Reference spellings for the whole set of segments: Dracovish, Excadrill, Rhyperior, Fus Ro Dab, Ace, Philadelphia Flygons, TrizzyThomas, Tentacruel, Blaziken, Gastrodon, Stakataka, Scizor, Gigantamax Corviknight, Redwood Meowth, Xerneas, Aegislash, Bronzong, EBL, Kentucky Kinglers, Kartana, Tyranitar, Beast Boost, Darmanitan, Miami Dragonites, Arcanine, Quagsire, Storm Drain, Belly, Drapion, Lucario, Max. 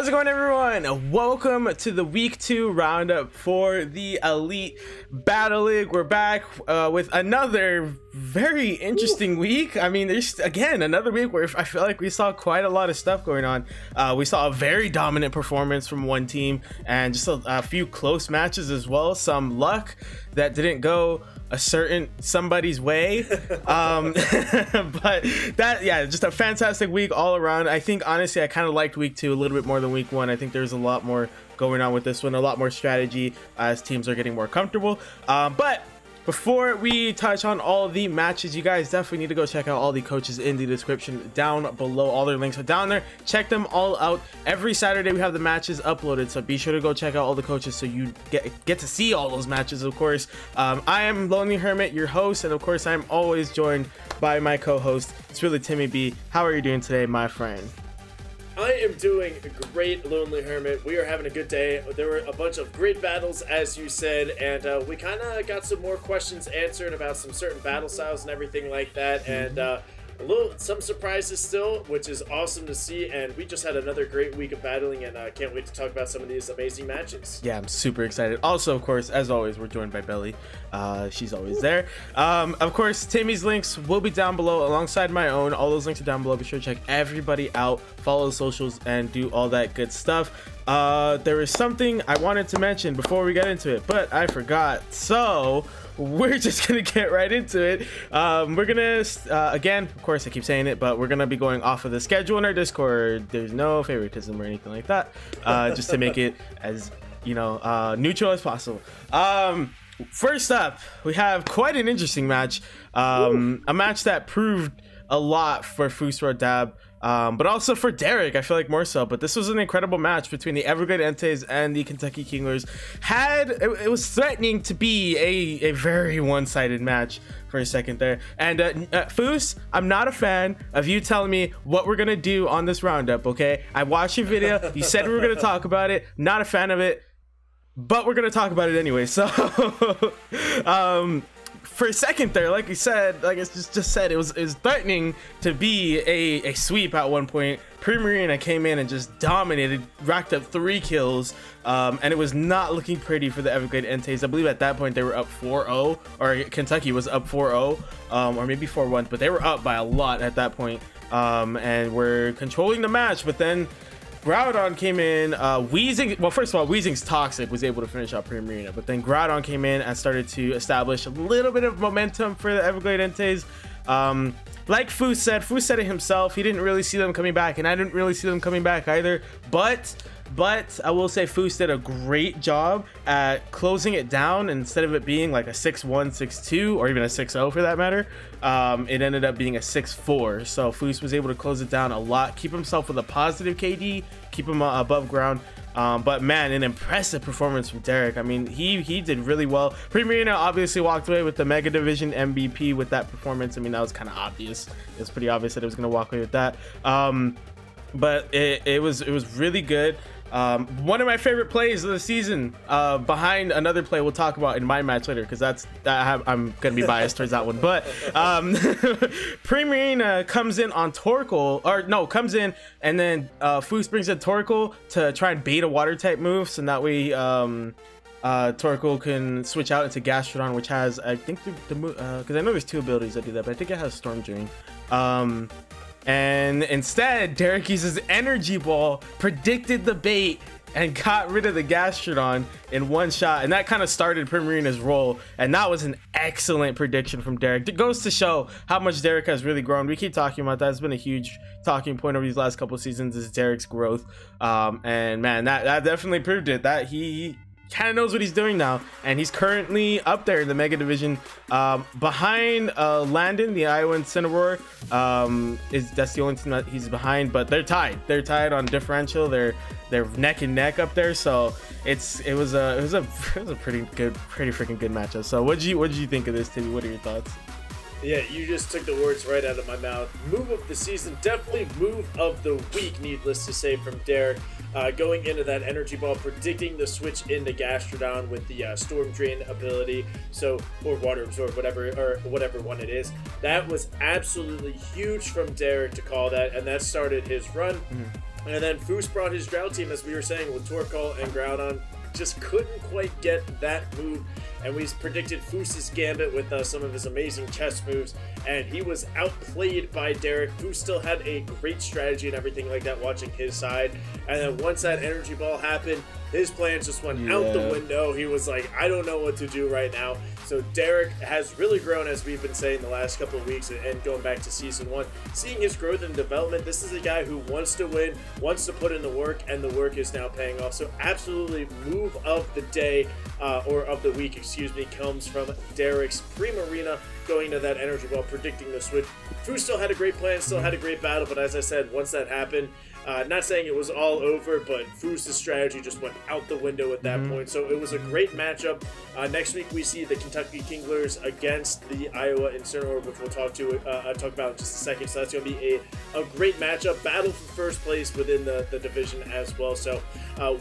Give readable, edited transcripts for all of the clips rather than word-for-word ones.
How's it going, everyone? Welcome to the week 2 roundup for the Elite Battle League. We're back with another very interesting week. I mean, there's again another week where I feel like we saw quite a lot of stuff going on. We saw a very dominant performance from one team and just a few close matches as well. Some luck that didn't go a certain somebody's way, but that, yeah, just a fantastic week all around. I think honestly I kind of liked week 2 a little bit more than week 1. I think there's a lot more going on with this one, a lot more strategy as teams are getting more comfortable. But before we touch on all the matches, you guys definitely need to go check out all the coaches in the description down below. All their links are down there. Check them all out. Every Saturday we have the matches uploaded, so be sure to go check out all the coaches so you get to see all those matches, of course. I am Lonely Hermit, your host, and of course I'm always joined by my co-host. It's really Timmy B. How are you doing today, my friend? I am doing great, Lonely Hermit. We are having a good day. There were a bunch of great battles, as you said, and we kind of got some more questions answered about some certain battle styles and everything like that, and some surprises still, which is awesome to see. And we just had another great week of battling, and I can't wait to talk about some of these amazing matches. Yeah, I'm super excited. Also, of course, as always, we're joined by Belly. She's always there. Of course, Timmy's links will be down below alongside my own. All those links are down below. Be sure to check everybody out, follow the socials, and do all that good stuff. There is something I wanted to mention before we get into it, but I forgot, so we're just gonna get right into it. We're gonna again, of course I keep saying it, but we're gonna be going off of the schedule in our Discord. There's no favoritism or anything like that, just to make it as, you know, neutral as possible. First up, we have quite an interesting match, a match that proved a lot for Fus Ro Dab, but also for Derek, I feel like more so. But this was an incredible match between the Evergreen Entes and the Kentucky Kinglers. It was threatening to be a very one-sided match for a second there. And Fus, I'm not a fan of you telling me what we're gonna do on this roundup, okay? I watched your video, you said we were gonna talk about it, not a fan of it, but we're gonna talk about it anyway, so for a second there, like you said, like I just said, it was threatening to be a sweep at one point. Primarina came in and just dominated, racked up 3 kills, and it was not looking pretty for the Evergreen Entes. I believe at that point they were up 4-0, or Kentucky was up 4-0, or maybe 4-1, but they were up by a lot at that point, and were controlling the match. But then Groudon came in, Weezing, well, first of all, Weezing's Toxic was able to finish out Primarina, but then Groudon came in and started to establish a little bit of momentum for the Everglade Entes. Like Fus said it himself, he didn't really see them coming back, and I didn't really see them coming back either, but I will say Fus did a great job at closing it down. Instead of it being like a 6-1, 6-2, or even a 6-0 for that matter, it ended up being a 6-4. So Fus was able to close it down a lot, keep himself with a positive KD, keep him above ground. But man, an impressive performance from Derek. I mean, he did really well. Primarina obviously walked away with the Mega Division MVP with that performance. I mean, that was kind of obvious. It was pretty obvious that it was going to walk away with that. But it was really good. One of my favorite plays of the season, behind another play we'll talk about in my match later, because I'm gonna be biased towards that one. But Primarina comes in on Torkoal, or no, comes in and then Fus brings in Torkoal to try and bait a water type move, so that way Torkoal can switch out into Gastrodon, which has, I think, because I know there's 2 abilities that do that, but I think it has Storm Drain. And instead, Derek uses Energy Ball, predicted the bait, and got rid of the Gastrodon in one shot. And that kind of started Primarina's role. And that was an excellent prediction from Derek. It goes to show how much Derek has really grown. We keep talking about that. It's been a huge talking point over these last couple of seasons, is Derek's growth. And man, that definitely proved it. That he kind of knows what he's doing now, and he's currently up there in the Mega Division, behind Landon, the Iowa Incineroar. That's the only team that he's behind, but they're tied on differential. They're neck and neck up there. So it was a pretty freaking good matchup. So what did you think of this, Timmy? What are your thoughts? Yeah, you just took the words right out of my mouth. Move of the season, definitely move of the week, needless to say, from Derek. Going into that Energy Ball, predicting the switch into Gastrodon with the Storm Drain ability, so, or Water Absorb, whatever one it is. That was absolutely huge from Derek to call that, and that started his run. And then Fus brought his Drought team, as we were saying, with Torkoal and Groudon. Just couldn't quite get that move, and we predicted Fus's Gambit with some of his amazing chess moves, and he was outplayed by Derek, who still had a great strategy and everything like that watching his side. And then once that energy ball happened, his plans just went out the window. He was like, I don't know what to do right now. So Derek has really grown, as we've been saying the last couple of weeks and going back to season one, seeing his growth and development. This is a guy who wants to win, wants to put in the work, and the work is now paying off. So absolutely move of the day, or of the week, excuse me, comes from Derek's Primarina going to that energy ball, predicting the switch. Fus still had a great plan, still had a great battle, but as I said, once that happened, not saying it was all over, but Fus's strategy just went out the window at that point. So it was a great matchup. Next week we see the Kentucky Kinglers against the Iowa Incineroar, which we'll talk about in just a second. So that's going to be a great matchup, battle for first place within the division as well. So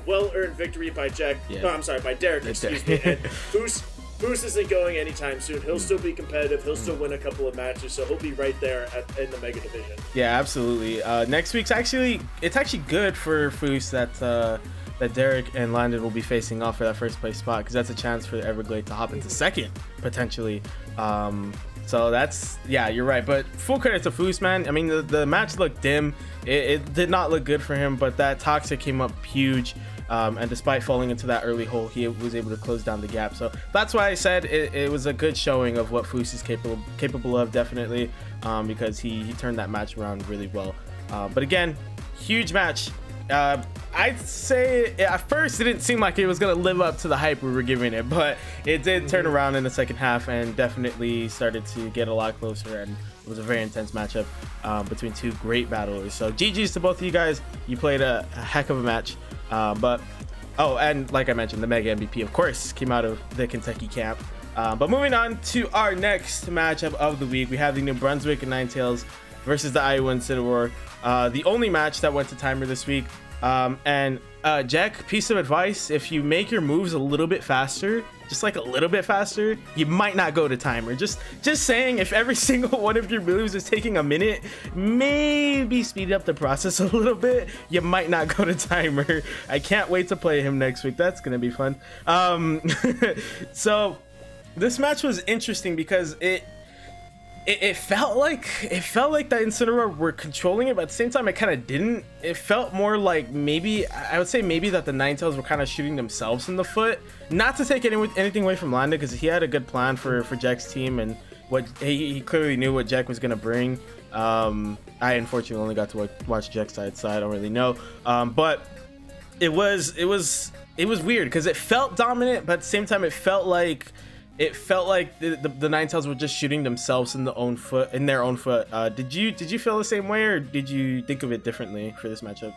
well-earned victory by Derek. Excuse me. And Fus isn't going anytime soon. He'll still be competitive. He'll still win a couple of matches, so he'll be right there in the Mega Division. Yeah, absolutely. Next week's actually good for Fus that Derek and Landon will be facing off for that first place spot, because that's a chance for the Everglade to hop into second potentially. So that's, yeah, you're right. But full credit to Fus, man. I mean, the match looked dim. It did not look good for him, but that Toxic came up huge. And despite falling into that early hole, he was able to close down the gap. So that's why I said it was a good showing of what Fus is capable of, definitely, because he turned that match around really well. But again, huge match. I'd say at first it didn't seem like it was going to live up to the hype we were giving it, but it did turn around in the second half and definitely started to get a lot closer, and it was a very intense matchup between two great battlers. So GG's to both of you guys. You played a heck of a match. And like I mentioned, the Mega MVP, of course, came out of the Kentucky camp. But moving on to our next matchup of the week, we have the New Brunswick Ninetales versus the Iowa Incineroar, the only match that went to timer this week. Jack, piece of advice: if you make your moves a little bit faster, just like a little bit faster, you might not go to timer. Just saying, if every single one of your moves is taking a minute, maybe speed up the process a little bit. You might not go to timer. I can't wait to play him next week. That's gonna be fun. So this match was interesting because it felt like that Incineroar were controlling it, but at the same time it kind of didn't. It felt more like maybe that the Ninetales were kind of shooting themselves in the foot. Not to take anything away from Landon, because he had a good plan for Jack's team, and what he clearly knew what Jack was gonna bring. I unfortunately only got to watch Jack's side, so I don't really know. But it was weird because it felt dominant, but at the same time it felt like the Ninetales were just shooting themselves in their own foot. Did you feel the same way, or did you think of it differently for this matchup?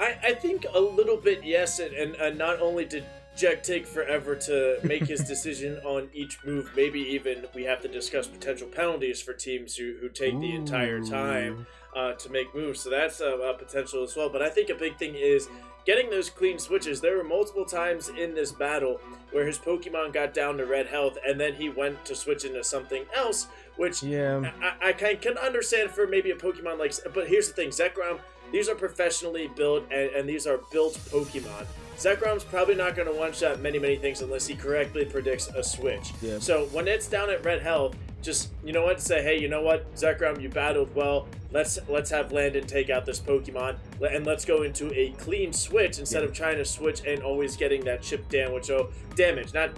I think a little bit, yes, and not only did Jack take forever to make his decision on each move, maybe even we have to discuss potential penalties for teams who take the entire time to make moves. So that's a potential as well. But I think a big thing is getting those clean switches. There were multiple times in this battle where his Pokemon got down to red health, and then he went to switch into something else, which I can understand for maybe a Pokemon like... But here's the thing, Zekrom, these are professionally built, and these are built Pokemon. Zekrom's probably not going to one-shot many things unless he correctly predicts a switch. Yeah. So when it's down at red health, just, you know what, say, hey, you know what, Zekrom, you battled well. Let's have Landon take out this Pokemon, and let's go into a clean switch instead of trying to switch and always getting that chip damage. So damage, not,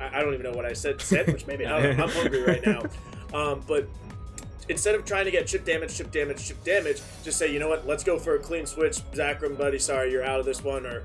I don't even know what I said, sandwich maybe, I don't know, I'm hungry right now. But instead of trying to get chip damage, just say, you know what, let's go for a clean switch. Zekrom, buddy, sorry, you're out of this one, or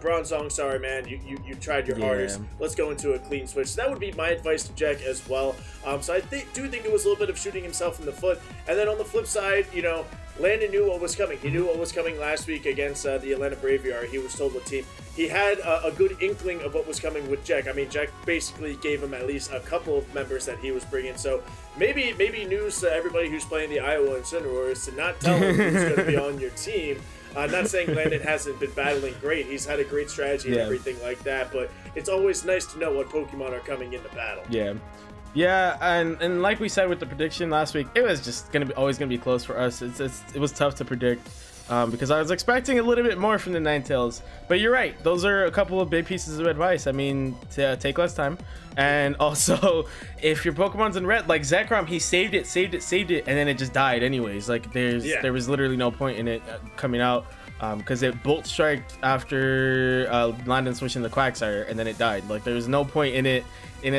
Bronzong, sorry, man, you tried your hardest. Let's go into a clean switch. So that would be my advice to Jack as well. So I do think it was a little bit of shooting himself in the foot. And then on the flip side, you know, Landon knew what was coming. He knew what was coming last week against the Atlanta Braviary. He was told the team. He had a good inkling of what was coming with Jack. I mean, Jack basically gave him at least a couple of members that he was bringing. So maybe news to everybody who's playing the Iowa Incineroar is to not tell him who's going to be on your team. Not saying Landon hasn't been battling great. He's had a great strategy and everything like that, but it's always nice to know what Pokemon are coming into battle. Yeah, and like we said with the prediction last week, it was just always gonna be close for us. It was tough to predict. because I was expecting a little bit more from the Ninetales. But you're right, those are a couple of big pieces of advice. I mean, to take less time, and also if your Pokemon's in red, like Zekrom, he saved it, and then it just died anyways. Like there was literally no point in it coming out, because it bolt striked after Landon switching the Quagsire, and then it died. Like there was no point in it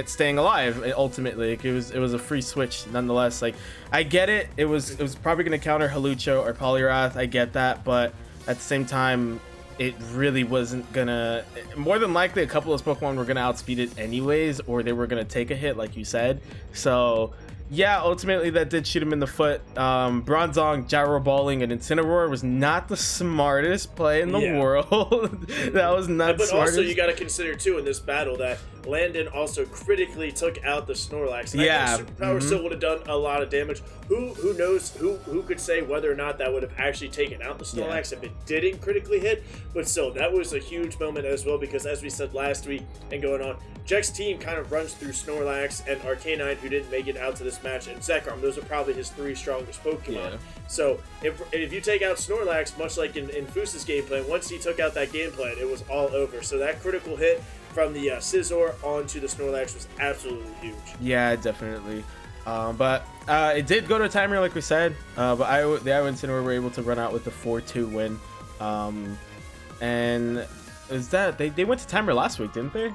staying alive. Ultimately, like, it was a free switch nonetheless. Like I get it. It was probably gonna counter Hawlucho or Poliwrath. I get that, but at the same time, it really wasn't gonna. More than likely, a couple of Pokemon were gonna outspeed it anyways, or they were gonna take a hit, like you said. So. Yeah, ultimately that did shoot him in the foot. Bronzong, Gyro Balling, and Incineroar was not the smartest play in the world. That was not the smartest. But also you got to consider too in this battle that Landon also critically took out the Snorlax. And I think Superpower still would have done a lot of damage. Who knows? Who could say whether or not that would have actually taken out the Snorlax if it didn't critically hit? But still, that was a huge moment as well, because as we said last week and going on, Jack's team kind of runs through Snorlax and Arcanine, who didn't make it out to this match, and Zekrom. Those are probably his three strongest Pokemon. Yeah. So if you take out Snorlax, much like in Fus's game plan, once he took out that game plan, it was all over. So that critical hit from the Scizor onto the Snorlax was absolutely huge. Yeah, definitely. But it did go to a timer, like we said. But the Iowa Incineroar were able to run out with the 4-2 win. And is that they went to timer last week, didn't they?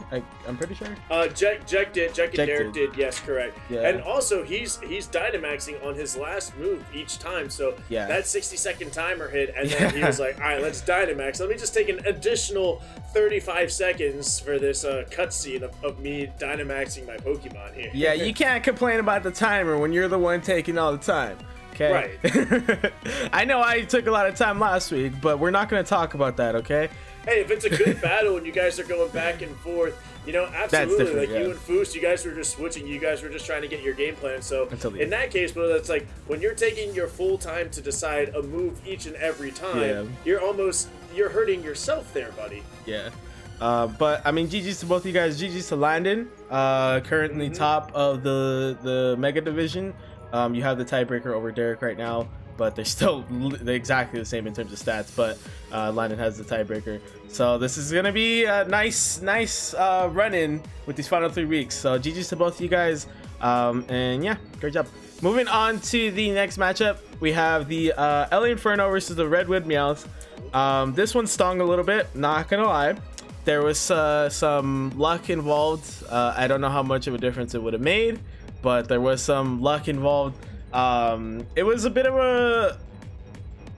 I'm pretty sure. Jack and Derek did. Yes, correct. Yeah. And also he's Dynamaxing on his last move each time. So that 60-second timer hit, and then he was like, "All right, let's Dynamax. Let me just take an additional 35 seconds for this cutscene of me Dynamaxing my Pokemon here." Yeah, you can't complain about the timer when you're the one taking all the time. Okay. Right. I know I took a lot of time last week, but we're not going to talk about that, okay? Hey, if it's a good battle and you guys are going back and forth, you know, absolutely. Like you and Fus, you guys were just switching. You guys were just trying to get your game plan. So in that case, but that's like when you're taking your full time to decide a move each and every time, you're hurting yourself there, buddy. Yeah. But I mean, GG's to both of you guys. GG's to Landon, currently top of the Mega Division. You have the tiebreaker over Derek right now, but they're still exactly the same in terms of stats, but Landon has the tiebreaker. So this is gonna be a nice run-in with these final 3 weeks. So GG's to both of you guys, and yeah, great job. Moving on to the next matchup, we have the LA Inferno versus the Redwood Meowth. This one stung a little bit, not gonna lie. There was some luck involved. I don't know how much of a difference it would have made, but there was some luck involved. It was a bit of a...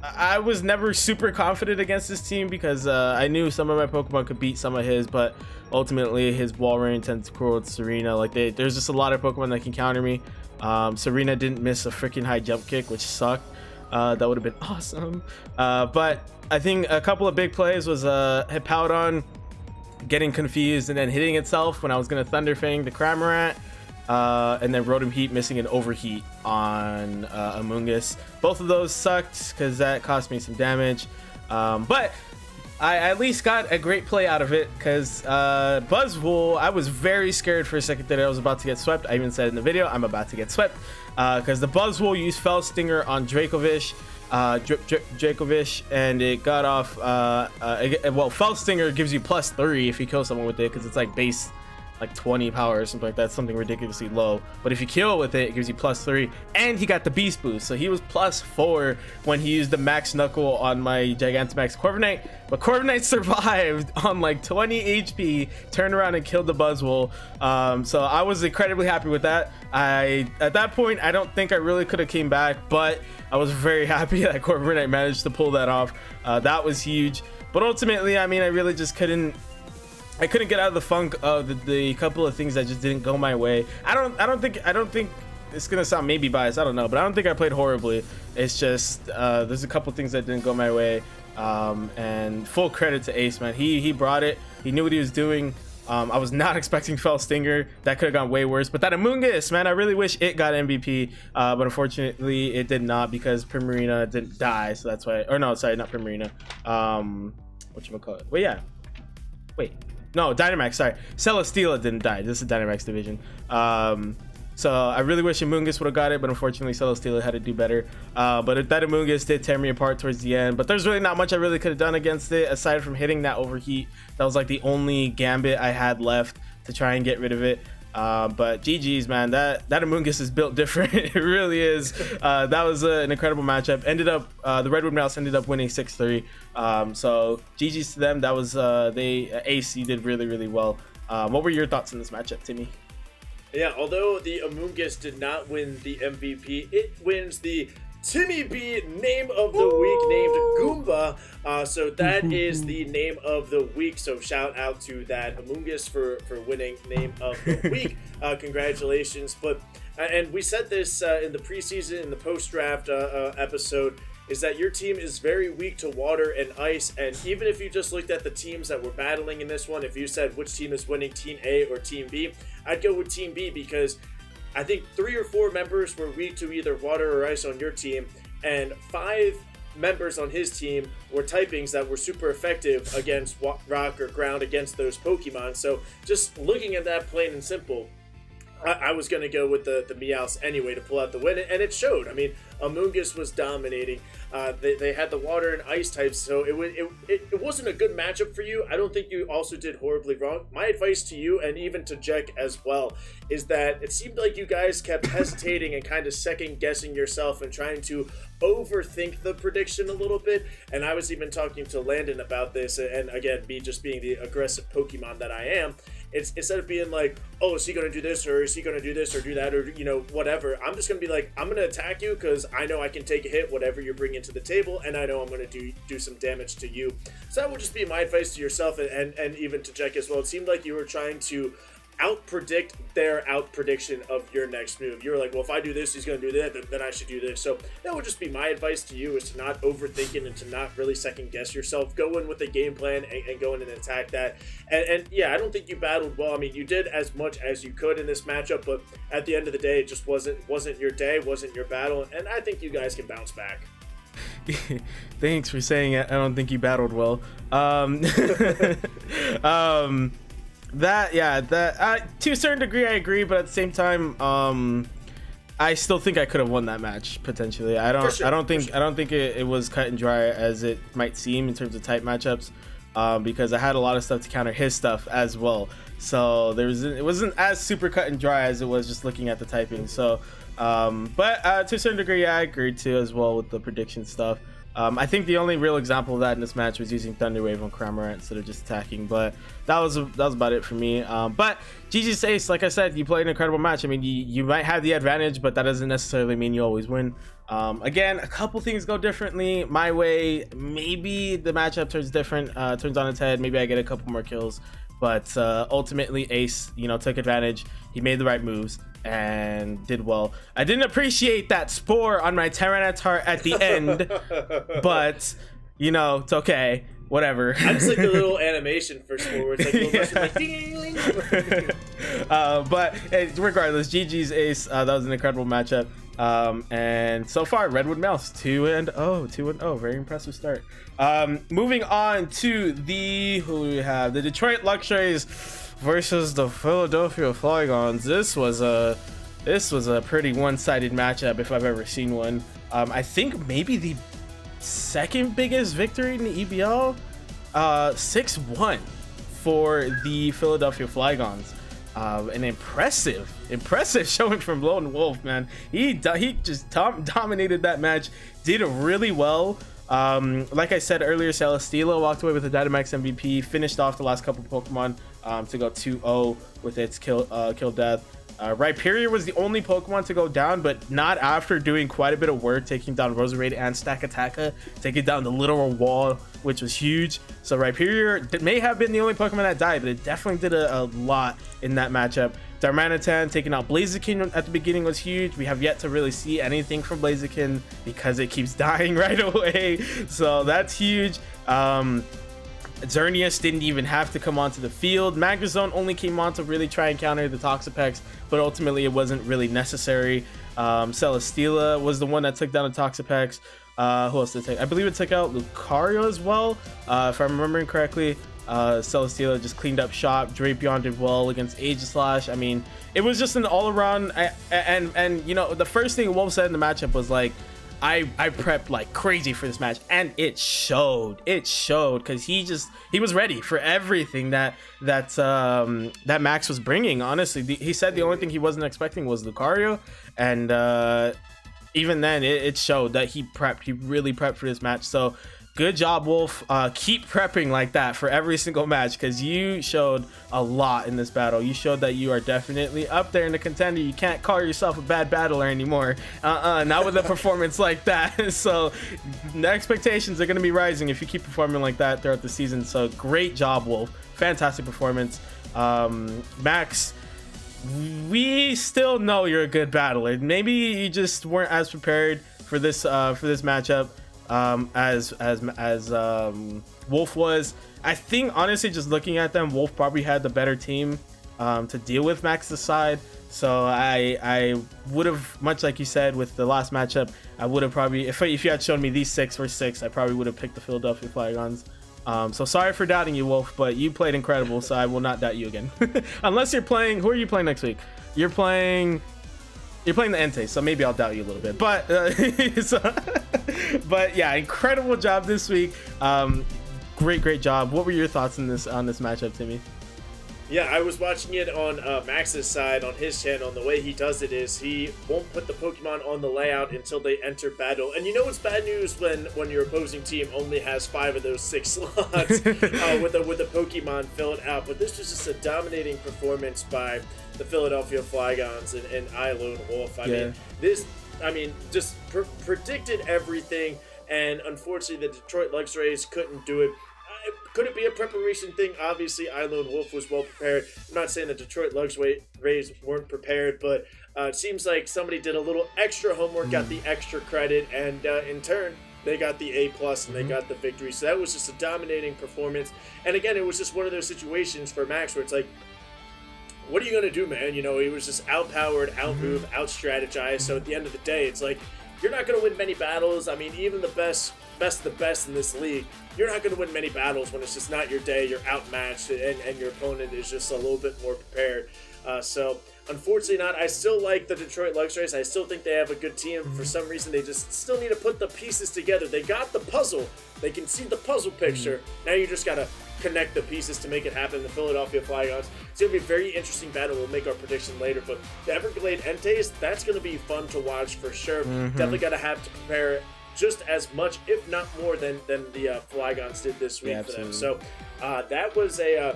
I was never super confident against this team because I knew some of my Pokemon could beat some of his, but ultimately his Walrein, Tentacruel, Serena, like there's just a lot of Pokemon that can counter me. Serena didn't miss a freaking high jump kick, which sucked. That would have been awesome. But I think a couple of big plays was Hippowdon getting confused and then hitting itself when I was going to Thunder Fang the Cramorant. And then Rotom Heat missing an Overheat on Amoongus. Both of those sucked because that cost me some damage. But I at least got a great play out of it because Buzzwole, I was very scared for a second that I was about to get swept. I even said in the video, I'm about to get swept because the Buzzwole used Felstinger on Dracovish. Dracovish, and it got off. Well, Felstinger gives you +3 if you kill someone with it because it's like base like 20 power or something like that, something ridiculously low. But if you kill with it, it gives you +3, and he got the beast boost, so he was +4 when he used the Max Knuckle on my Gigantamax Corviknight. But Corviknight survived on like 20 HP, turned around and killed the Buzzwole. So I was incredibly happy with that. At that point, I don't think I really could have came back, but I was very happy that Corviknight managed to pull that off. That was huge. But ultimately, I mean, I really just couldn't get out of the funk of the couple of things that just didn't go my way. I don't think it's gonna sound maybe biased, I don't know, but I don't think I played horribly. It's just there's a couple things that didn't go my way, and full credit to Ace, man. He brought it. He knew what he was doing. I was not expecting Felstinger. That could have gone way worse. But that Amoongus, man, I really wish it got MVP. But unfortunately, it did not because Primarina didn't die. So that's why. Or no, sorry, not Primarina. Whatchamacallit? Well, yeah. Wait. No, Dynamax, sorry. Celesteela didn't die. This is Dynamax division. So I really wish Amoongus would have got it, but unfortunately Celesteela had to do better. But that Amoongus did tear me apart towards the end, but there's really not much I really could have done against it aside from hitting that overheat. That was like the only gambit I had left to try and get rid of it. But GG's, man, that Amoongus is built different. It really is. That was an incredible matchup. Ended up the Redwood Meowth ended up winning 6-3. So GG's to them. That was Ace, you did really well. What were your thoughts on this matchup, Timmy? Yeah, although the Amoongus did not win the MVP, it wins the Timmy B name of the week, named Goomba. So that is the name of the week. So shout out to that Amoongus for winning name of the week. Congratulations. But and we said this in the preseason, in the post-draft episode, is that your team is very weak to water and ice. And even if you just looked at the teams that were battling in this one, if you said which team is winning, Team A or Team B, I'd go with Team B, because I think 3 or 4 members were weak to either water or ice on your team, and 5 members on his team were typings that were super effective against rock or ground against those Pokemon. So just looking at that plain and simple, I was going to go with the Meowths anyway to pull out the win, and it showed. I mean, Amoongus was dominating. They had the water and ice types, so it wasn't a good matchup for you. I don't think you also did horribly wrong. My advice to you, and even to Jack as well, is that it seemed like you guys kept hesitating and kind of second-guessing yourself and trying to overthink the prediction a little bit. And I was even talking to Landon about this, and again, me just being the aggressive Pokemon that I am. It's instead of being like, oh, is he going to do this, or is he going to do this, or do that, or, you know, whatever, I'm just going to be like, I'm going to attack you because I know I can take a hit, whatever you're bringing to the table, and I know I'm going to do some damage to you. So that would just be my advice to yourself and even to Jack as well. It seemed like you were trying to out-predict their out-prediction of your next move. You were like, well, if I do this, he's going to do that, then I should do this. So that would just be my advice to you, is to not overthink it and to not really second-guess yourself. Go in with a game plan and go in and attack that. And yeah, I don't think you battled well. I mean, you did as much as you could in this matchup, but at the end of the day, it just wasn't your day, wasn't your battle, and I think you guys can bounce back. Thanks for saying it. I don't think you battled well. To a certain degree I agree, but at the same time I still think I could have won that match potentially. I don't think it was cut and dry as it might seem in terms of type matchups, because I had a lot of stuff to counter his stuff as well, so it wasn't as super cut and dry as it was just looking at the typing. So to a certain degree, yeah, I agree too as well with the prediction stuff. I think the only real example of that in this match was using Thunder Wave on Cramorant instead of just attacking, but that was about it for me. But GG's Ace, like I said, you played an incredible match. I mean, you might have the advantage, but that doesn't necessarily mean you always win. Again, a couple things go differently my way. Maybe the matchup turns on its head. Maybe I get a couple more kills, but ultimately Ace, you know, took advantage. He made the right moves and did well. I didn't appreciate that spore on my Tyranitar at the end, but you know, it's okay, whatever. I just like the little animation for spore where it's like, but regardless, GG's Ace. That was an incredible matchup. And so far, Redwood Meowth 2-0, very impressive start. Moving on to who do we have? The Detroit Luxuries versus the Philadelphia Flygons. This was a pretty one-sided matchup if I've ever seen one. I think maybe the second biggest victory in the EBL, 6-1 for the Philadelphia Flygons. An impressive showing from iLoneWolf, man. He just dominated that match, did really well. Like I said earlier, Celesteela walked away with a Dynamax MVP, finished off the last couple Pokemon to go 2-0 with its kill death. Rhyperior was the only Pokemon to go down, but not after doing quite a bit of work, taking down Roserade and Stackataka, taking down the literal wall, which was huge. So Rhyperior may have been the only Pokemon that died, but it definitely did a lot in that matchup. Darmanitan taking out Blaziken at the beginning was huge. We have yet to really see anything from Blaziken because it keeps dying right away, so that's huge. Xerneas didn't even have to come onto the field. Magnezone only came on to really try and counter the Toxapex, but ultimately it wasn't really necessary. Celesteela was the one that took down the Toxapex. Who else did it take? I believe it took out Lucario as well, if I'm remembering correctly. Celesteela just cleaned up shop. Drapion did well against Aegislash. I mean, it was just an all-around, and you know, the first thing Wolf said in the matchup was like, I prepped like crazy for this match, and it showed. It showed, because he was ready for everything that Max was bringing. Honestly, he said the only thing he wasn't expecting was Lucario, and even then, it showed that he prepped. He really prepped for this match. So good job, Wolf. Keep prepping like that for every single match, because you showed a lot in this battle. You showed that you are definitely up there in the contender. You can't call yourself a bad battler anymore. Not with a performance like that. So the expectations are going to be rising if you keep performing like that throughout the season. So great job, Wolf. Fantastic performance. Max, we still know you're a good battler. Maybe you just weren't as prepared for this matchup as Wolf was. I think honestly, just looking at them, Wolf probably had the better team to deal with Max's side. So I would have, much like you said with the last matchup, I would have probably, if you had shown me these 6 for 6, I probably would have picked the Philadelphia Flygons. So sorry for doubting you, Wolf, but you played incredible, so I will not doubt you again. Unless you're playing, who are you playing next week? You're playing the Ente, so maybe I'll doubt you a little bit, but but yeah, incredible job this week. Great job. What were your thoughts on this matchup, Timmy? Yeah, I was watching it on Max's side on his channel, and the way he does it is he won't put the Pokemon on the layout until they enter battle. And you know it's bad news when your opposing team only has 5 of those 6 slots with a Pokemon filled out. But this was just a dominating performance by the Philadelphia Flygons and iLoneWolf. I mean, just predicted everything, and unfortunately the Detroit Luxuries couldn't do it. Could it be a preparation thing? Obviously, iLoneWolf was well prepared. I'm not saying the Detroit Luxuries weren't prepared, but it seems like somebody did a little extra homework, got the extra credit, and in turn, they got the A+, and they got the victory. So that was just a dominating performance. And again, it was just one of those situations for Max where it's like, what are you going to do, man? You know, he was just outpowered, outmoved, outstrategized. So at the end of the day, it's like, you're not going to win many battles. I mean, even the best in this league, you're not going to win many battles when it's just not your day, you're outmatched, and your opponent is just a little bit more prepared. So unfortunately not. I still like the Detroit Luxuries. I still think they have a good team. For some reason, they just still need to put the pieces together. They got the puzzle. They can see the puzzle picture. Now you just got to connect the pieces to make it happen. The Philadelphia Flygons, it's going to be a very interesting battle. We'll make our prediction later, but the Evergreen Entes, that's going to be fun to watch for sure. Definitely got to have to prepare it just as much, if not more, than the Flygons did this week for them. So that was a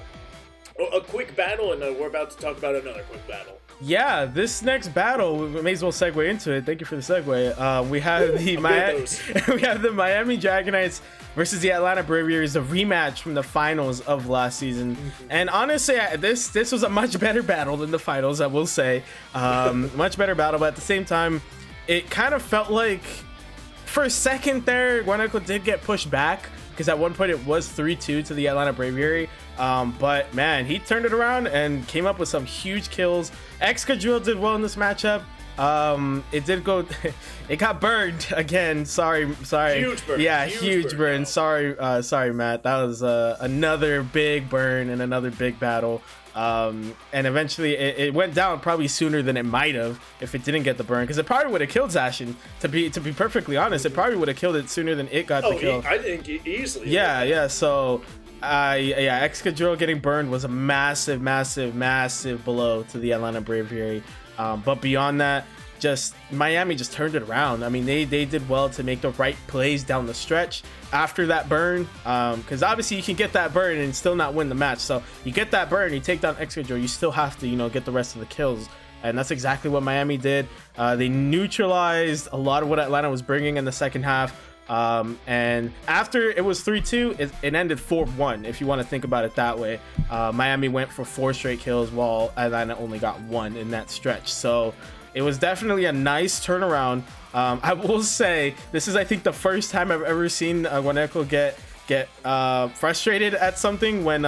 quick battle, and we're about to talk about another quick battle. Yeah, this next battle, we may as well segue into it. Thank you for the segue. We have the Miami Dragonites versus the Atlanta Braviary, is a rematch from the finals of last season. And honestly, this was a much better battle than the finals, I will say. Much better battle, but at the same time, it kind of felt like, for a second there, Guanacal did get pushed back, because at one point it was 3-2 to the Atlanta Braviary. But man, he turned it around and came up with some huge kills. Excadrill did well in this matchup. It did go, it got burned again. Sorry. Huge burn. Yeah, huge burn. Now. Sorry, Matt. That was another big burn and another big battle. And eventually it went down probably sooner than it might have if it didn't get the burn, because it probably would have killed Zashin, to be perfectly honest. It probably would have killed it sooner than it got the kill. I think easily. Yeah. So Excadrill getting burned was a massive blow to the Atlanta Braviary. But beyond that, just Miami just turned it around. I mean, they did well to make the right plays down the stretch after that burn, because obviously you can get that burn and still not win the match. So you get that burn, you take down Excadrill, you still have to, you know, get the rest of the kills, and that's exactly what Miami did. They neutralized a lot of what Atlanta was bringing in the second half. And after it was 3-2, it ended 4-1, if you want to think about it that way. Miami went for 4 straight kills while Atlanta only got 1 in that stretch. So it was definitely a nice turnaround. I will say, this is, I think, the first time I've ever seen Guanaco get frustrated at something when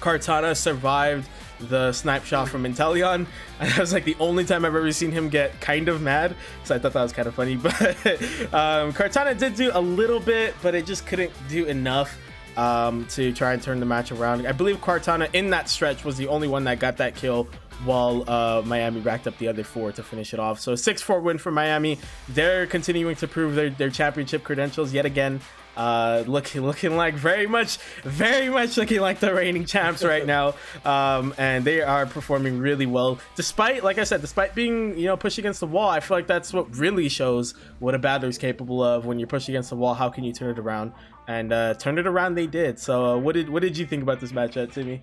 Kartana survived the snipe shot from Inteleon. And that was like the only time I've ever seen him get kind of mad. So I thought that was kind of funny. But Kartana did do a little bit, but it just couldn't do enough. to try and turn the match around. I believe Cartana in that stretch was the only one that got that kill while Miami racked up the other four to finish it off. So 6-4 win for Miami. They're continuing to prove their championship credentials yet again. Looking like very much looking like the reigning champs right now, and they are performing really well despite, like I said, despite being, you know, pushed against the wall. I feel like that's what really shows what a battler's capable of. When you're pushed against the wall, how can you turn it around? And turn it around they did. So what did you think about this matchup, Timmy?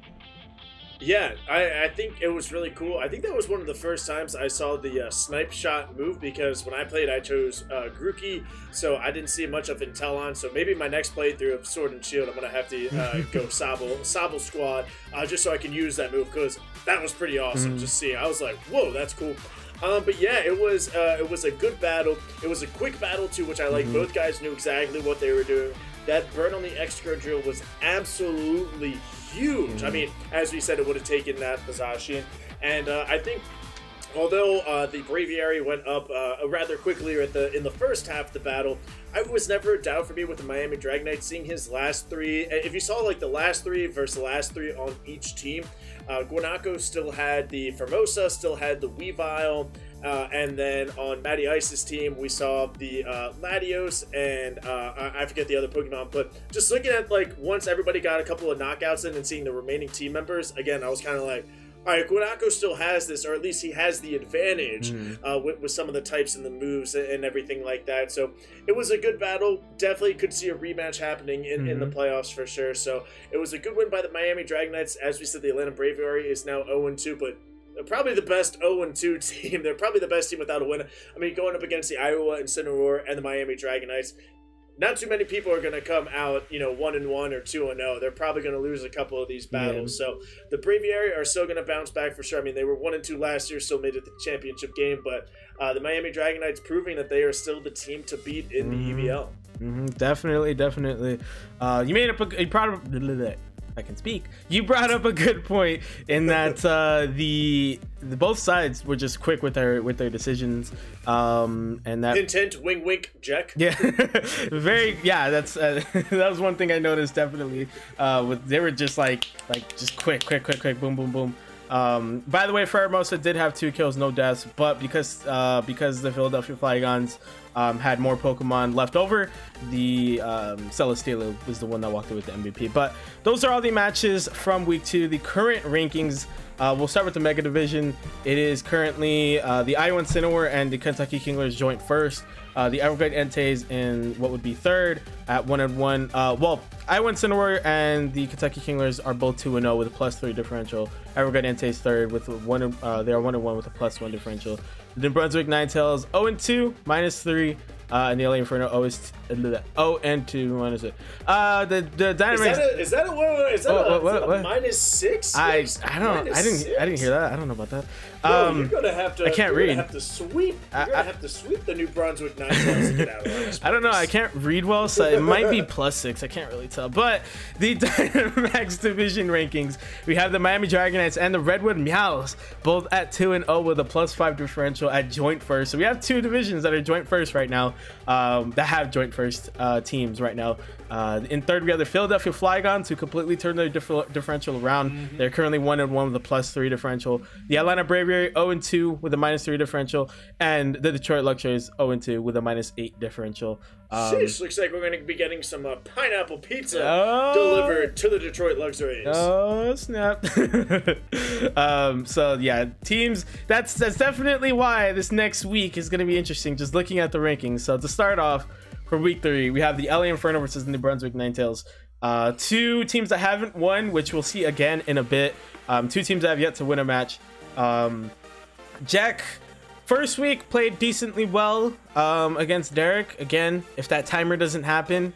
Yeah, I think it was really cool. I think that was one of the first times I saw the snipe shot move, because when I played, I chose Grookey, so I didn't see much of Intellon. So maybe my next playthrough of Sword and Shield, I'm going to have to go Sobble Squad, just so I can use that move, because that was pretty awesome. Just seeing, I was like, whoa, that's cool. But yeah, it was a good battle. It was a quick battle too, which I like. Both guys knew exactly what they were doing. That burn on the Excadrill was absolutely huge. I mean, as we said, it would have taken that Bazashian. And I think, although the Braviary went up rather quickly in the first half of the battle, it was never a doubt for me with the Miami Dragonite. Seeing his last three, if you saw like the last three versus the last three on each team, Guanaco still had the Formosa, still had the Weavile, and then on Matty Ice's team, we saw the Latios, and I forget the other Pokemon. But just looking at, like, once everybody got a couple of knockouts in and seeing the remaining team members, again, I was kind of like, all right, Guanaco still has this, or at least he has the advantage with some of the types and the moves and everything like that. So it was a good battle. Definitely could see a rematch happening in the playoffs for sure. So it was a good win by the Miami Dragonites. As we said, the Atlanta Braviary is now 0-2, but they're probably the best 0-2 team. They're probably the best team without a win. I mean, going up against the Iowa Incineroar and the Miami Dragonites, not too many people are going to come out, you know, 1-1 or 2-0. They're probably going to lose a couple of these battles. So the Braviary are still going to bounce back for sure. I mean, they were 1-2 last year, still made it the championship game, but the Miami Dragonites proving that they are still the team to beat in the EVL. Definitely. You made up a probably. I can speak. You brought up a good point in that the both sides were just quick with their decisions, and that intent wink wink Jack. Yeah, that's that was one thing I noticed definitely. They were just like quick, boom. By the way, Ferramosa did have 2 kills, no deaths, but because the Philadelphia Flygons had more Pokemon left over, the Celesteela was the one that walked away with the MVP. But those are all the matches from week 2. The current rankings, we'll start with the Mega Division. It is currently the Iowa Incineroar and the Kentucky Kinglers joint first. The Evergreen Entes in what would be third at 1-1. Well, Iowa Incineroar and the Kentucky Kinglers are both 2-0 with a +3 differential. Evergreen Entes third with they are 1-1 with a +1 differential. New Brunswick Ninetales 0-2 -3, and the LA Inferno 0-2 -8. The Dynamax is that a -6? I didn't hear that. I don't know about that. You're gonna have to. I can't read. You're gonna have to sweep the New Brunswick Ninetales to get out of this. I don't know. I can't read well, so it might be +6. I can't really tell. But the Dynamax division rankings, we have the Miami Dragonites and the Redwood Meowth both at 2-0 with a +5 differential at joint first. So we have 2 divisions that are joint first right now, that have joint first teams right now. In third, we have the Philadelphia Flygons, who completely turned their differential around. They're currently 1-1 with a +3 differential. The Atlanta Braviary 0-2 with a -3 differential, and the Detroit Luxuries 0-2 with a -8 differential. Sheesh, looks like we're going to be getting some pineapple pizza delivered to the Detroit Luxuries. Oh snap! So yeah, teams. That's definitely why this next week is going to be interesting. Just looking at the rankings. So to start off, for week 3, we have the LA Inferno versus the New Brunswick Ninetales. 2 teams that haven't won, which we'll see again in a bit. 2 teams that have yet to win a match. Jack, first week, played decently well against Derek. Again, if that timer doesn't happen,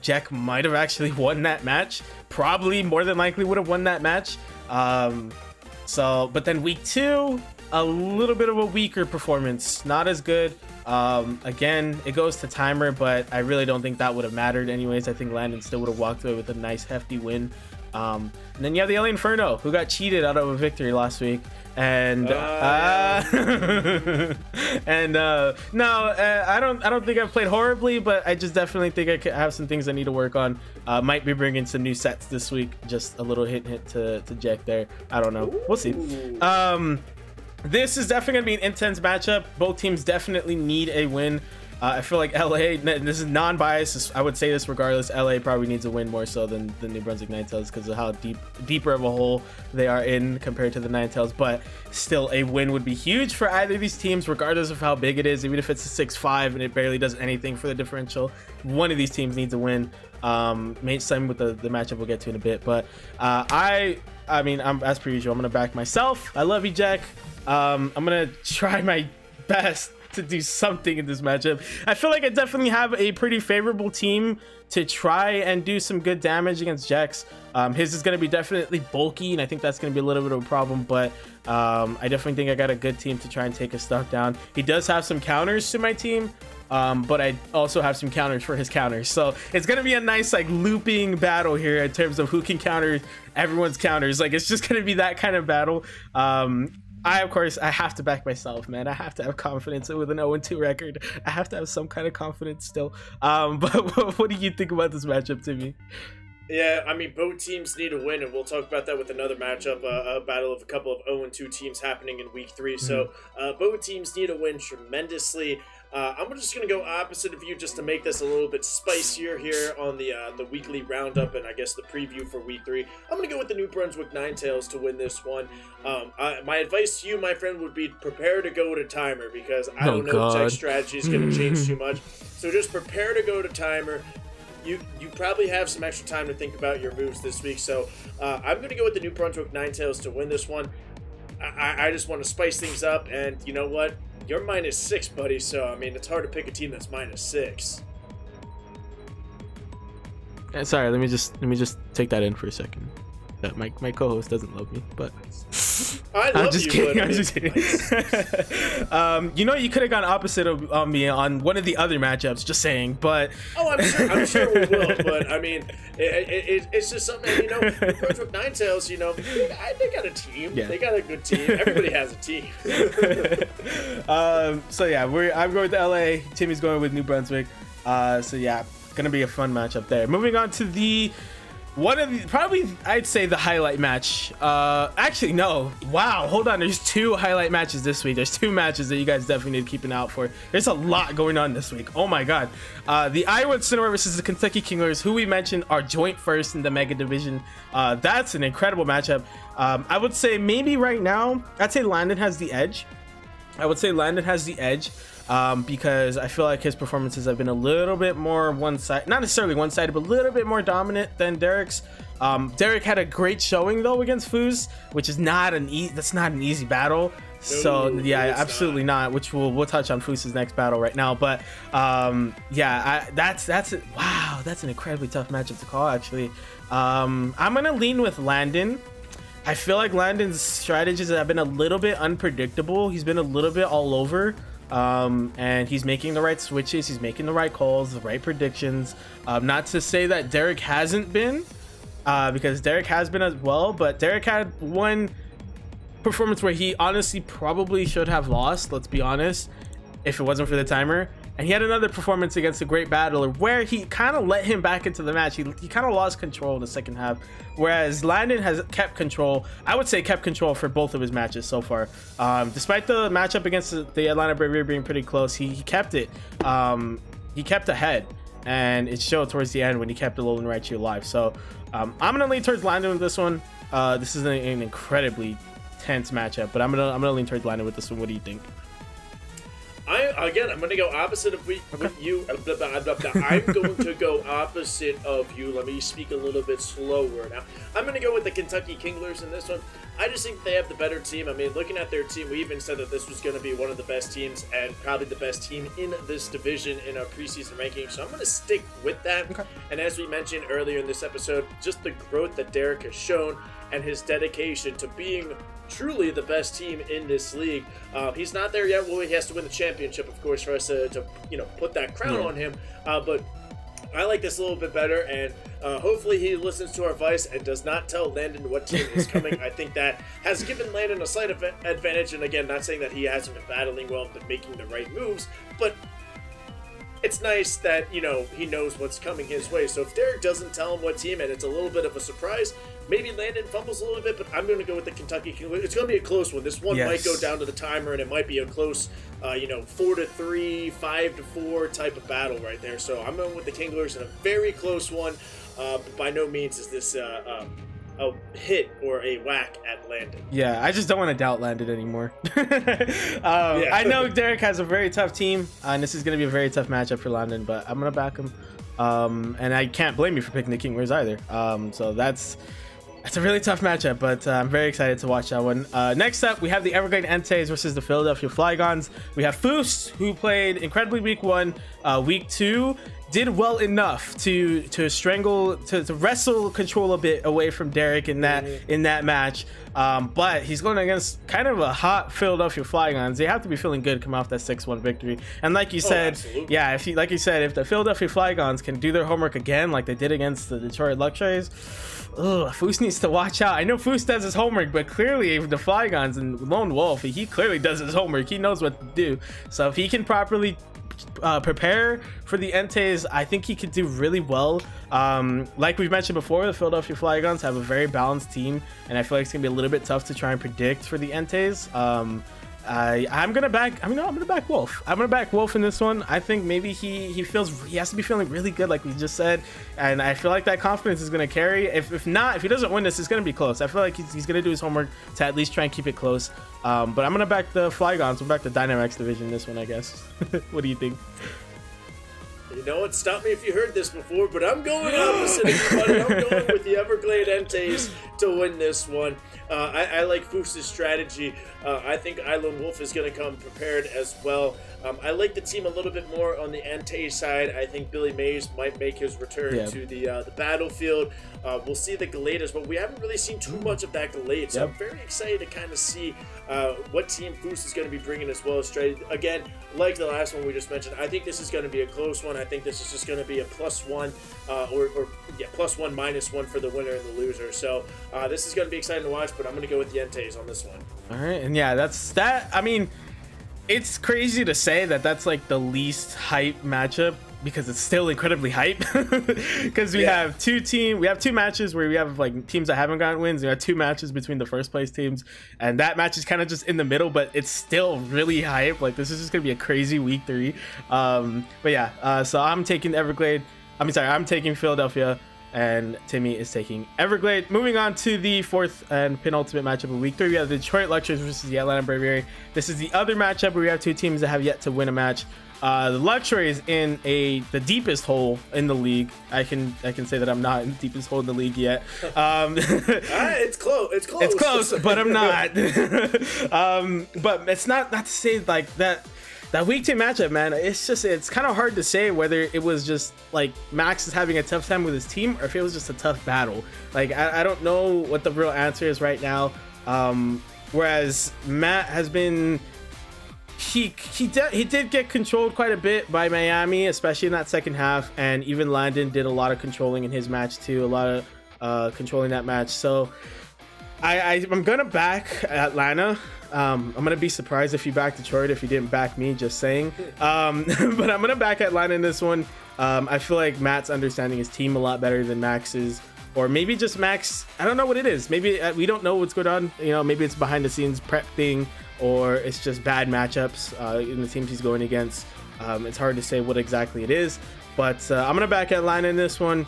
Jack might have actually won that match. Probably more than likely would have won that match. But then week 2, a little bit of a weaker performance. Not as good. Again, it goes to timer, but I really don't think that would have mattered anyways. I think Landon still would have walked away with a nice hefty win. And then you have the LA Inferno, who got cheated out of a victory last week. And and I don't think I've played horribly, but I just definitely think I could have some things I need to work on. Might be bringing some new sets this week, just a little hint to Jack there. I don't know. We'll see. This is definitely gonna be an intense matchup. Both teams definitely need a win. I feel like LA, this is non-biased, I would say this regardless, LA probably needs a win more so than the New Brunswick Ninetales because of how deeper of a hole they are in compared to the Ninetales, but still a win would be huge for either of these teams regardless of how big it is. Even if it's a 6-5 and it barely does anything for the differential, one of these teams needs a win. Same with the matchup we'll get to in a bit, but I mean, as per usual, I'm gonna back myself. I love you, Jack. I'm gonna try my best to do something in this matchup. I feel like I definitely have a pretty favorable team to try and do some good damage against Jack's. His is going to be definitely bulky, and I think that's going to be a little bit of a problem, but I definitely think I got a good team to try and take his stuff down. He does have some counters to my team, but I also have some counters for his counters, so it's going to be a nice like looping battle here in terms of who can counter everyone's counters. Like, it's just going to be that kind of battle. I have to back myself, man. I have to have confidence with an 0-2 record. I have to have some kind of confidence still. But what do you think about this matchup, Timmy? Yeah, I mean, both teams need a win, and we'll talk about that with another matchup, a battle of a couple of 0-2 teams happening in Week 3. Mm-hmm. So both teams need a win tremendously. I'm just going to go opposite of you just to make this a little bit spicier here on the weekly roundup and I guess the preview for Week 3. I'm going to go with the New Brunswick Ninetales to win this one. My advice to you, my friend, would be prepare to go to timer because I don't know if Jack's strategy is going to change too much. So just prepare to go to timer. You probably have some extra time to think about your moves this week. So I'm going to go with the New Brunswick Ninetales to win this one. I just want to spice things up, and you know what? You're -6, buddy, so, I mean, it's hard to pick a team that's -6. Sorry, let me just take that in for a second. That my co-host doesn't love me, but... I'm just kidding. You know, you could have gone opposite of me on one of the other matchups, just saying, but... Oh, I'm sure we will, but, I mean, it's just something, you know, New Brunswick Ninetales, you know, they got a team. Yeah. They got a good team. Everybody has a team. So, yeah, I'm going with LA. Timmy's going with New Brunswick. So, yeah, going to be a fun matchup there. Moving on to the... One of the, probably I'd say the highlight match. Actually, no. Wow, hold on. There's two highlight matches this week. There's two matches that you guys definitely need to keep an eye out for. There's a lot going on this week. Oh my God. The Iowa Incineroar versus the Kentucky Kinglers, who we mentioned are joint first in the Mega Division. That's an incredible matchup. I would say maybe right now, I'd say Landon has the edge. Because I feel like his performances have been a little bit more one-sided, not necessarily one-sided, but a little bit more dominant than Derek's. Derek had a great showing though against Fus, which is not an easy battle. No, so yeah, absolutely not. Which we'll touch on Fus's next battle right now. But yeah, wow, that's an incredibly tough matchup to call actually. I'm gonna lean with Landon. I feel like Landon's strategies have been a little bit unpredictable. He's been a little bit all over. And he's making the right switches, he's making the right calls, the right predictions. Not to say that Derek hasn't been, because Derek has been as well, but Derek had one performance where he honestly probably should have lost, let's be honest, if it wasn't for the timer. And he had another performance against a great battler where he kind of let him back into the match. He kind of lost control in the second half, whereas Landon has kept control. I would say kept control for both of his matches so far. Despite the matchup against the Atlanta Braviary being pretty close, he kept it. He kept ahead, and it showed towards the end when he kept the Alolan Raichu alive. So I'm going to lean towards Landon with this one. This is an incredibly tense matchup, but I'm going to lean towards Landon with this one. What do you think? I'm going to go opposite of with you. I'm going to go opposite of you. Let me speak a little bit slower now. I'm going to go with the Kentucky Kinglers in this one. I just think they have the better team. I mean, looking at their team, we even said that this was going to be one of the best teams and probably the best team in this division in our preseason ranking. So I'm going to stick with that. Okay. And as we mentioned earlier in this episode, just the growth that Derek has shown and his dedication to being truly the best team in this league. He's not there yet. Well, he has to win the championship, of course, for us to put that crown on him. But I like this a little bit better, and hopefully he listens to our advice and does not tell Landon what team is coming. I think that has given Landon a slight advantage, and again, not saying that he hasn't been battling well and making the right moves, but it's nice that, you know, he knows what's coming his way. So if Derek doesn't tell him what team and it's a little bit of a surprise, maybe Landon fumbles a little bit, but I'm going to go with the Kentucky Kinglers. It's going to be a close one. This one might go down to the timer, and it might be a close, 4-3, 5-4 type of battle right there. So I'm going with the Kinglers in a very close one, but by no means is this a hit or a whack at Landon. Yeah, I just don't want to doubt Landon anymore. I know Derek has a very tough team, and this is going to be a very tough matchup for Landon, but I'm going to back him. And I can't blame you for picking the Kinglers either. So that's a really tough matchup, but I'm very excited to watch that one. Next up, we have the Evergreen Entes versus the Philadelphia Flygons. We have Fus, who played incredibly week one, week two, did well enough to wrestle control a bit away from Derek in that match, but he's going against kind of a hot Philadelphia Flygons. They have to be feeling good coming off that 6-1 victory, and like you said, like you said, if the Philadelphia Flygons can do their homework again like they did against the Detroit Luxuries, Fus needs to watch out. I know Fus does his homework, but clearly the Flygons and Lone Wolf, he clearly does his homework. He knows what to do. So if he can properly prepare for the Entes, I think he could do really well. Like we've mentioned before, the Philadelphia Flygons have a very balanced team, and I feel like it's gonna be a little bit tough to try and predict for the Entes. I'm gonna back Wolf. I'm gonna back Wolf in this one. I think maybe he has to be feeling really good, like we just said, and I feel like that confidence is gonna carry. If he doesn't win this, it's gonna be close. I feel like he's gonna do his homework to at least try and keep it close. But I'm gonna back the Flygons. I'm back the Dynamax division in this one, I guess. What do you think? You know what? Stop me if you heard this before, but I'm going opposite everybody. I'm going with the Everglade Entes to win this one. I like Fus' strategy. I think iLoneWolf is going to come prepared as well. I like the team a little bit more on the Ente side. I think Billy Mays might make his return to the battlefield. We'll see the Galators, but we haven't really seen too much of that Galate. So I'm very excited to kind of see what team Fus is going to be bringing as well. Again, like the last one we just mentioned, I think this is going to be a close one. I think this is just going to be a +1 +1 -1 for the winner and the loser. So this is going to be exciting to watch, but I'm going to go with the Entes on this one. All right, and yeah, that's that. I mean, it's crazy to say that that's like the least hype matchup, because it's still incredibly hype, because we have two matches where we have like teams that haven't gotten wins. We have two matches between the first place teams, and that match is kind of just in the middle, but it's still really hype. Like, this is just gonna be a crazy week three. But yeah, so I'm taking Everglade. I'm taking Philadelphia, and Timmy is taking Everglade. Moving on to the fourth and penultimate matchup of week three, we have the Detroit Luxuries versus the Atlanta Braviary. This is the other matchup where we have two teams that have yet to win a match. The Luxuries in the deepest hole in the league. I can say that I'm not in the deepest hole in the league yet. It's close but I'm not. But it's not to say like that. That week two matchup, man, it's kind of hard to say whether it was just like Max is having a tough time with his team, or if it was just a tough battle. Like, I don't know what the real answer is right now. Whereas Matt has been, he did get controlled quite a bit by Miami, especially in that second half, and even Landon did a lot of controlling in his match too, a lot of controlling that match. So I'm gonna back Atlanta. I'm gonna be surprised if you back Detroit if you didn't back me, just saying. But I'm gonna back Atlanta in this one. I feel like Matt's understanding his team a lot better than Max's, or maybe just Max, I don't know what it is. Maybe we don't know what's going on, you know. Maybe it's behind the scenes prep thing, or it's just bad matchups in the teams he's going against. It's hard to say what exactly it is, but I'm gonna back Atlanta in this one.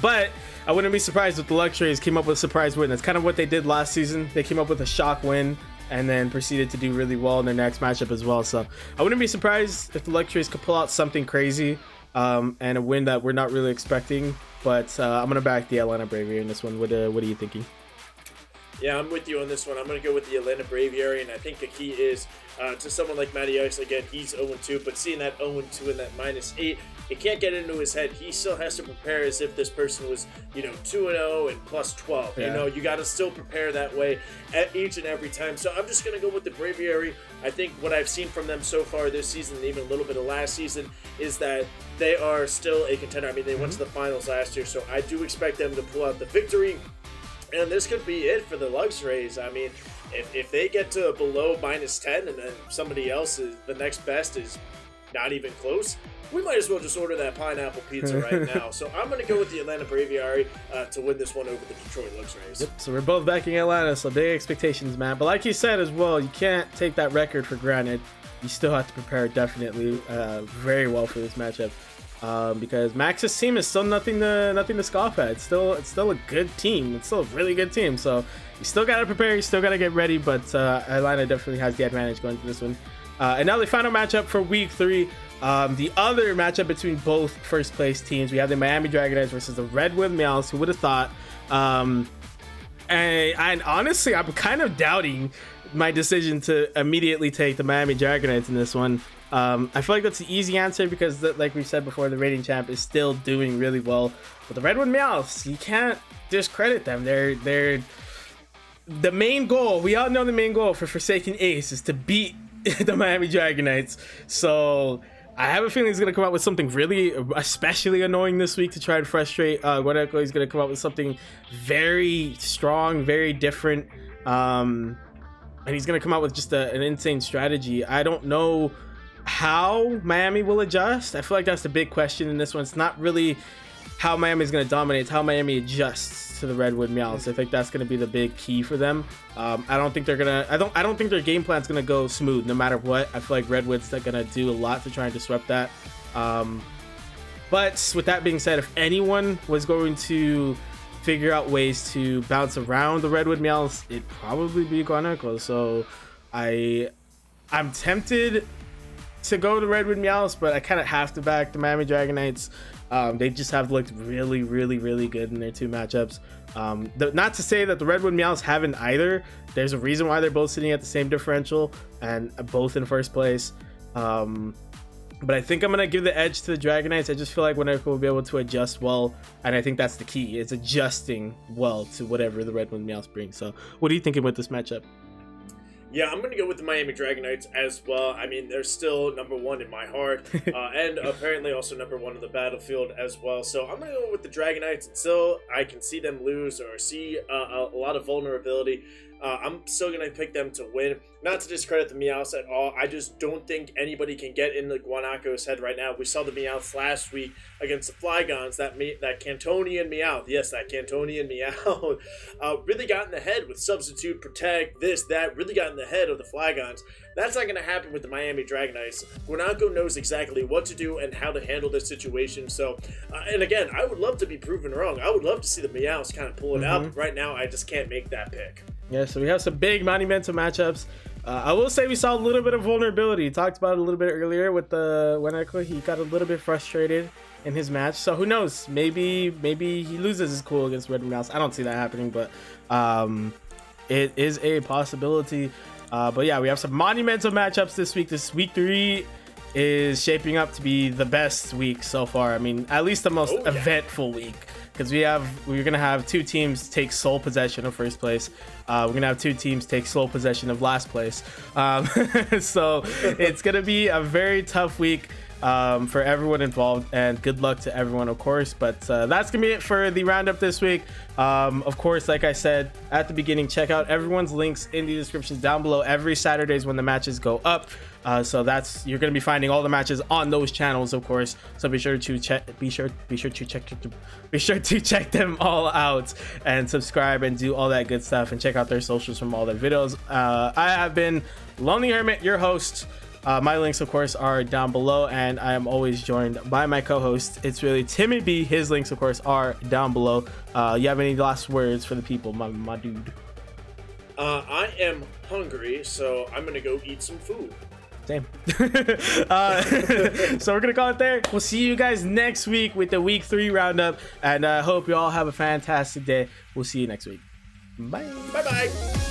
But I wouldn't be surprised if the Luxuries came up with a surprise win. That's kind of what they did last season. They came up with a shock win and then proceeded to do really well in their next matchup as well. So I wouldn't be surprised if the Luxuries could pull out something crazy and a win that we're not really expecting. But I'm going to back the Atlanta Braviary in this one. What are you thinking? Yeah, I'm with you on this one. I'm going to go with the Atlanta Braviary, and I think the key is to someone like Matty Ice. Again, he's 0-2, but seeing that 0-2 and that -8, It can't get into his head. He still has to prepare as if this person was, you know, 2-0 and plus 12. Yeah. You know, you got to still prepare that way at each and every time. So I'm just going to go with the Braviary. I think what I've seen from them so far this season, and even a little bit of last season, is that they are still a contender. I mean, they went to the finals last year, so I do expect them to pull out the victory. And this could be it for the Luxrays. I mean, if they get to below -10 and then somebody else is the next best is not even close, we might as well just order that pineapple pizza right now. So I'm going to go with the Atlanta Braviary to win this one over the Detroit Luxrays. Yep, so we're both backing Atlanta, so big expectations, Matt. But like you said as well, you can't take that record for granted. You still have to prepare definitely very well for this matchup because Max's team is still nothing to scoff at. It's still a good team. It's still a really good team. So you still got to prepare. You still got to get ready. But Atlanta definitely has the advantage going to this one. And now the final matchup for Week 3. The other matchup between both first place teams, we have the Miami Dragonites versus the Redwood Meowth. Who would have thought? And honestly, I'm kind of doubting my decision to immediately take the Miami Dragonites in this one. I feel like that's the easy answer because, like we said before, the reigning champ is still doing really well. But the Redwood Meowths, you can't discredit them. They're the main goal. We all know the main goal for Forsaken Ace is to beat the Miami Dragonites. So I have a feeling he's going to come out with something really especially annoying this week to try and frustrate Guanacal. He's going to come out with something very strong, very different. And he's going to come out with just an insane strategy. I don't know how Miami will adjust. I feel like that's the big question in this one. It's not really how Miami's going to dominate. It's how Miami adjusts to the Redwood Meowths. I think that's going to be the big key for them. I don't think they're going to... I don't think their game plan's going to go smooth no matter what. I feel like Redwood's going to do a lot to try and disrupt that. But with that being said, if anyone was going to figure out ways to bounce around the Redwood Meowths, it'd probably be Guanaco. So I'm tempted to go to Redwood Meowths, but I kind of have to back the Miami Dragonites. They just have looked really, really, really good in their two matchups. Not to say that the Redwood Meowths haven't either. There's a reason why they're both sitting at the same differential and both in first place. But I think I'm going to give the edge to the Dragonites. I just feel like Winnerco will be able to adjust well. And I think that's the key. It's adjusting well to whatever the Redwood Meowth brings. So what are you thinking with this matchup? Yeah, I'm going to go with the Miami Dragonites as well. I mean, they're still #1 in my heart. And apparently also #1 on the battlefield as well. So I'm going to go with the Dragonites until I can see them lose or see a lot of vulnerability. I'm still going to pick them to win. Not to discredit the Meowths at all. I just don't think anybody can get in the Guanaco's head right now. We saw the Meowths last week against the Flygons. That Cantonian Meowth. Yes, that Cantonian Meowth really got in the head with Substitute, Protect, this, that. Really got in the head of the Flygons. That's not going to happen with the Miami Dragonites. Guanaco knows exactly what to do and how to handle this situation. So, and again, I would love to be proven wrong. I would love to see the Meowths kind of pull it out. But right now, I just can't make that pick. Yeah, so we have some big monumental matchups. I will say we saw a little bit of vulnerability. Talked about it a little bit earlier with the Weneko. He got a little bit frustrated in his match. So who knows? Maybe he loses his cool against Redwood Meowth. I don't see that happening, but it is a possibility. But yeah, we have some monumental matchups this week. This Week 3 is shaping up to be the best week so far. I mean, at least the most eventful week. Because we're gonna have two teams take sole possession of first place. We're gonna have two teams take sole possession of last place. So it's gonna be a very tough week for everyone involved, and good luck to everyone, of course. But that's gonna be it for the roundup this week. Of course, like I said at the beginning, check out everyone's links in the descriptions down below. Every Saturdays when the matches go up. So that's, you're gonna be finding all the matches on those channels, of course. So be sure to check, be sure to check them all out, and subscribe and do all that good stuff, and check out their socials from all their videos. I have been Lonely Hermit, your host. My links, of course, are down below, and I am always joined by my co-host. It's really Timmy B. His links, of course, are down below. You have any last words for the people, my dude? I am hungry, so I'm gonna go eat some food. Same. So we're gonna call it there. We'll see you guys next week with the Week 3 roundup, and I hope you all have a fantastic day. We'll see you next week. Bye bye.